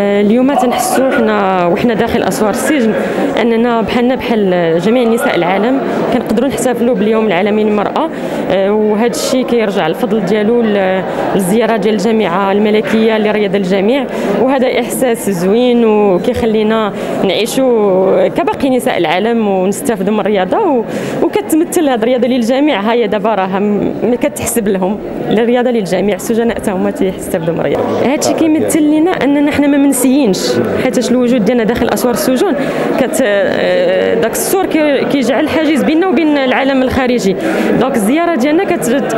اليوم تنحسوا حنا وحنا داخل اسوار السجن اننا بحال جميع نساء العالم كنقدروا نحتفلوا باليوم العالمي للمراه، وهذا الشيء كيرجع الفضل ديالو للزياره ديال الجامعه الملكيه اللي رياض الجميع، وهذا احساس زوين وكيخلينا نعيشوا كباقي نساء العالم ونستافدوا من الرياضه، وكتمثل هذه الرياضه للجميع. هي دابا راه كتحسب لهم الرياضه للجميع، السجناء حتى هما تيستافدوا من الرياضه. هذا الشيء كيمثل لنا اننا حنا ما منسيينش، حيت الوجود ديالنا داخل اسوار السجون داك السور كيجعل حاجز بيننا وبين العالم الخارجي. دونك الزياره ديالنا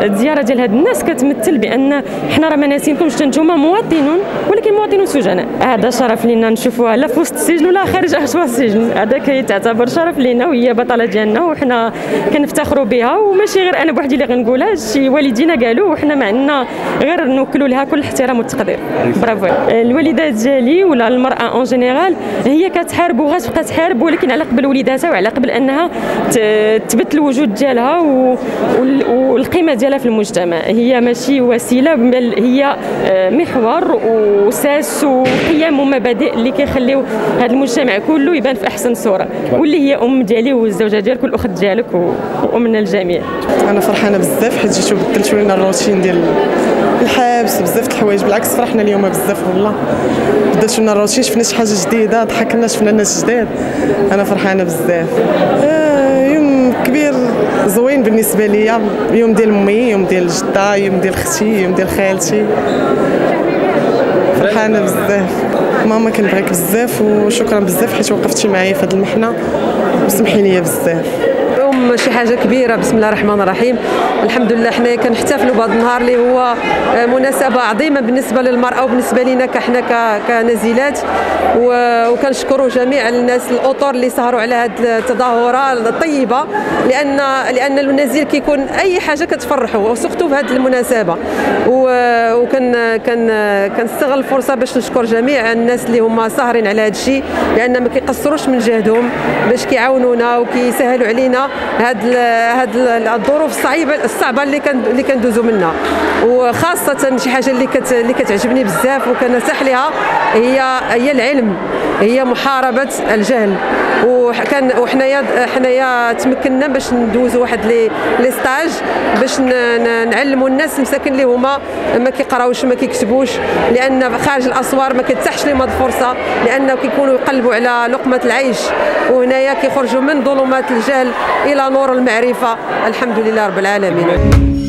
الزياره ديال هاد الناس كتمثل بان حنا راه ما ناسينكمش، حتى نتوما مواطنون، ولكن مواطنون سجناء. هذا شرف لينا نشوفوها لا في وسط السجن ولا خارج اسوار السجن، هذا كيتعتبر شرف لينا وهي بطله ديالنا وحنا كنفتخروا بها. وماشي غير انا بوحدي اللي غنقولها، شي والدينا قالوا وحنا ما عندنا غير نوكلوا لها كل الاحترام والتقدير. برافو. الوالدات ديالي ولا المراه اون جينيرال هي كتحارب وغتبقى تحارب، ولكن على قبل وليداتها وعلى قبل انها تثبت الوجود ديالها والقيمه ديالها في المجتمع. هي ماشي وسيله بل هي محور واساس وقيم ومبادئ اللي كيخليو هذا المجتمع كله يبان في احسن صوره، واللي هي ام ديالي والزوجه ديالك والاخت ديالك وامنا الجميع. انا فرحانه بزاف حيت جيتو بدلتوا لنا الروتين ديال الحبس، بزاف د الحوايج. بالعكس فرحنا اليوم بزاف والله، بدلتوا لنا الروتين، شفنا شي حاجه جديده، ضحكنا، شفنا ناس جداد. انا فرحانه بزاف. يوم كبير زوين بالنسبه ليا، يوم ديال امي، يوم ديال جده، يوم ديال اختي، يوم ديال خالتي. فرحانه بزاف. ماما كنبغيك بزاف وشكرا بزاف حيت وقفتي معايا في هذه المحنه وسمحي لي بزاف. شي حاجه كبيره. بسم الله الرحمن الرحيم. الحمد لله حنايا كنحتفلوا بهذا النهار اللي هو مناسبه عظيمه بالنسبه للمراه وبالنسبه لينا كحنا كنازلات، وكنشكروا جميع الناس الاطر اللي سهروا على هذه التظاهره الطيبه، لان النزيل كيكون اي حاجه كتفرحوا وسختو بهذه المناسبه. كنستغل الفرصه باش نشكر جميع الناس اللي هما ساهرين على هذا الشيء، لان ما كيقصروش من جهدهم باش كيعاونونا وكيسهلوا علينا هاد الظروف الصعبه اللي كندوزو منها. وخاصه شي حاجه اللي كتعجبني بزاف وكنرتاح ليها هي العلم، هي محاربه الجهل. وحنايا تمكننا باش ندوزو واحد لي ستاج باش نعلموا الناس المساكن اللي هما ما كيقراوش ما كيكتبوش، لان خارج الاسوار ما كتتاحش لهم هاد الفرصه، لانه كيكونوا يقلبوا على لقمه العيش، وهنايا كيخرجوا من ظلمات الجهل الى نور المعرفه. الحمد لله رب العالمين.